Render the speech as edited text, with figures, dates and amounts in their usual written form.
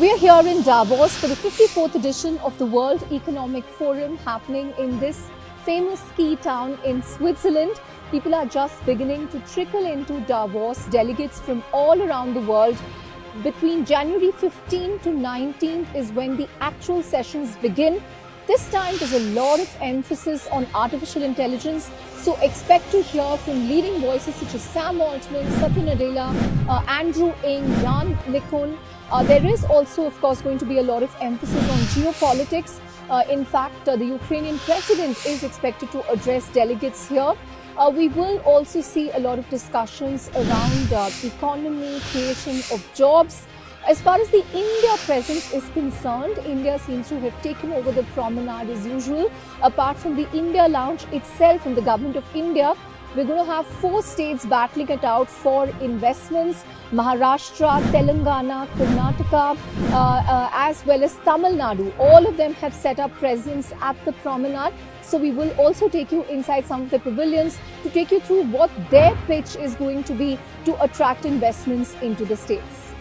We're here in Davos for the 54th edition of the World Economic Forum happening in this famous ski town in Switzerland. People are just beginning to trickle into Davos, delegates from all around the world. Between January 15 to 19th is when the actual sessions begin. This time there's a lot of emphasis on artificial intelligence, so expect to hear from leading voices such as Sam Altman, Satya Nadella, Andrew Ng, Yann LeCun. There is also, of course, going to be a lot of emphasis on geopolitics. In fact, the Ukrainian president is expected to address delegates here. We will also see a lot of discussions around economy, creation of jobs. As far as the India presence is concerned, India seems to have taken over the promenade as usual. Apart from the India Lounge itself and the government of India, we're going to have four states battling it out for investments: Maharashtra, Telangana, Karnataka, as well as Tamil Nadu. All of them have set up presence at the promenade. So we will also take you inside some of the pavilions to take you through what their pitch is going to be to attract investments into the states.